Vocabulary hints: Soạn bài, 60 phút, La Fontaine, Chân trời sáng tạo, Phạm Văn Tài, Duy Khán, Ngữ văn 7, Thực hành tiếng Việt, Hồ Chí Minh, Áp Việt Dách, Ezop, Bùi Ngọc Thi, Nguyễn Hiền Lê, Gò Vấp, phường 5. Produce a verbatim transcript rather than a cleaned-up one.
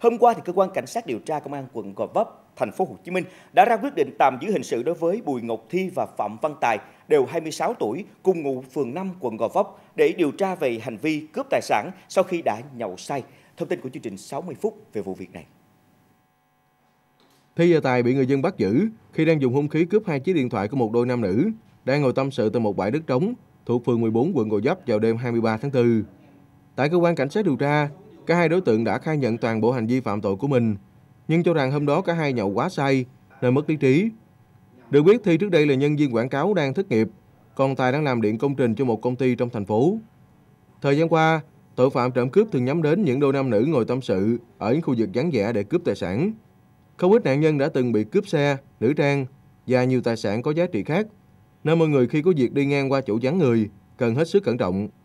Hôm qua thì cơ quan cảnh sát điều tra công an quận Gò Vấp, thành phố Hồ Chí Minh đã ra quyết định tạm giữ hình sự đối với Bùi Ngọc Thi và Phạm Văn Tài, đều hai mươi sáu tuổi, cùng ngụ phường năm quận Gò Vấp để điều tra về hành vi cướp tài sản sau khi đã nhậu say. Thông tin của chương trình sáu mươi phút về vụ việc này. Thi và Tài bị người dân bắt giữ khi đang dùng hung khí cướp hai chiếc điện thoại của một đôi nam nữ đang ngồi tâm sự tại một bãi đất trống thuộc phường mười bốn quận Gò Vấp vào đêm hai mươi ba tháng tư. Tại cơ quan cảnh sát điều tra, cả hai đối tượng đã khai nhận toàn bộ hành vi phạm tội của mình, nhưng cho rằng hôm đó cả hai nhậu quá say nên mất lý trí. Được biết, Thi trước đây là nhân viên quảng cáo đang thất nghiệp, còn Tài đang làm điện công trình cho một công ty trong thành phố. Thời gian qua, tội phạm trộm cướp thường nhắm đến những đôi nam nữ ngồi tâm sự ở những khu vực vắng vẻ để cướp tài sản. Không ít nạn nhân đã từng bị cướp xe, nữ trang và nhiều tài sản có giá trị khác, nên mọi người khi có việc đi ngang qua chỗ vắng người cần hết sức cẩn trọng.